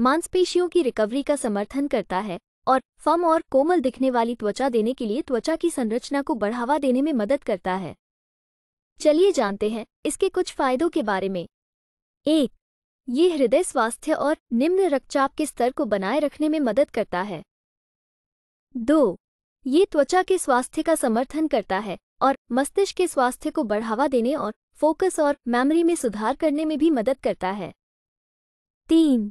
मांसपेशियों की रिकवरी का समर्थन करता है और फम और कोमल दिखने वाली त्वचा देने के लिए त्वचा की संरचना को बढ़ावा देने में मदद करता है। चलिए जानते हैं इसके कुछ फायदों के बारे में। 1. ये हृदय स्वास्थ्य और निम्न रक्तचाप के स्तर को बनाए रखने में मदद करता है। 2. ये त्वचा के स्वास्थ्य का समर्थन करता है और मस्तिष्क के स्वास्थ्य को बढ़ावा देने और फोकस और मेमोरी में सुधार करने में भी मदद करता है। 3.